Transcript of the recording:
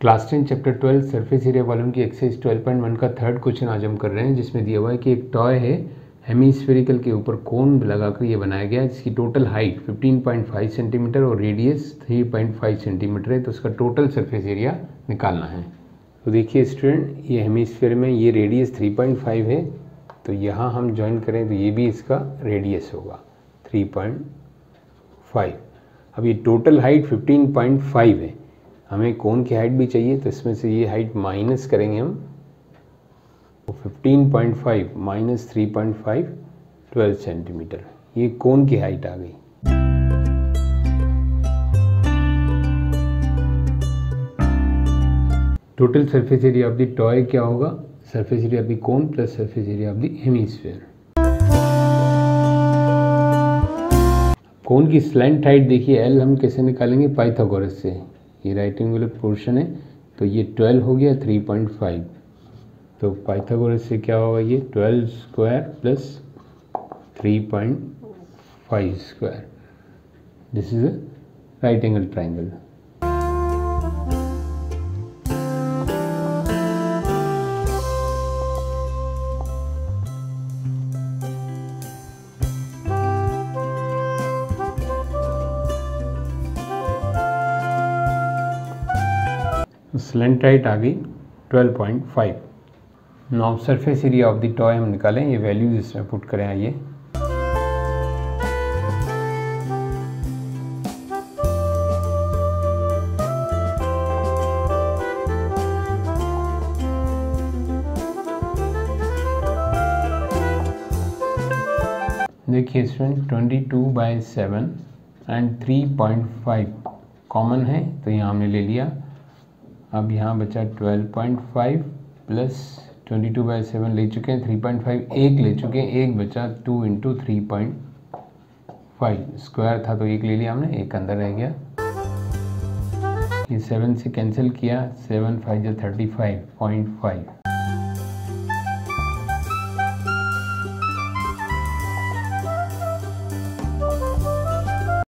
Class 10 chapter 12 surface area volume की exercise 12.1 का third question आज हम कर रहे हैं, जिसमें दिया हुआ है कि एक टॉय है हेमीस्फेरिकल के ऊपर कोन लगाकर ये बनाया गया है, जिसकी टोटल हाइट 15.5 सेंटीमीटर और रेडियस 3.5 सेंटीमीटर है। तो उसका टोटल सरफेस एरिया निकालना है। तो देखिए स्टूडेंट, ये हेमीस्फेयर में ये रेडियस 3.5 है, तो यहाँ हम ज्वाइन करें तो ये भी इसका रेडियस होगा 3.5। अब ये टोटल हाइट 15.5 है, हमें कोन की हाइट भी चाहिए, तो इसमें से ये हाइट माइनस करेंगे हम, तो 15.5 माइनस 3.5 12 सेंटीमीटर, ये कोन की हाइट आ गई। Total surface area of the toy क्या होगा? Surface area of the cone plus surface area of the hemisphere. Cone की स्लैंट हाइट देखिए एल हम कैसे निकालेंगे, पाइथागोरस से। ये राइट एंगुलर पोर्शन है, तो ये 12 हो गया 3.5, तो पाइथागोरस से क्या होगा, ये 12 square plus 3.5 square. This is a right angle triangle. Slant height आ गई 12.5। Now surface area of the toy हम निकालें, ये वैल्यूज इसमें पुट करें। आइए, देखिए स्टूडेंट 22/7 एंड 3.5 कॉमन है, तो यहाँ हमने ले लिया। अब यहाँ बचा 12.5 प्लस 22/7 ले चुके हैं, 3.5 एक ले चुके हैं, एक बचा 2 × 3.5 स्क्वायर था, तो एक ले लिया हमने, एक अंदर रह गया। ये 7 से कैंसिल किया, 7 5 जो 35.5।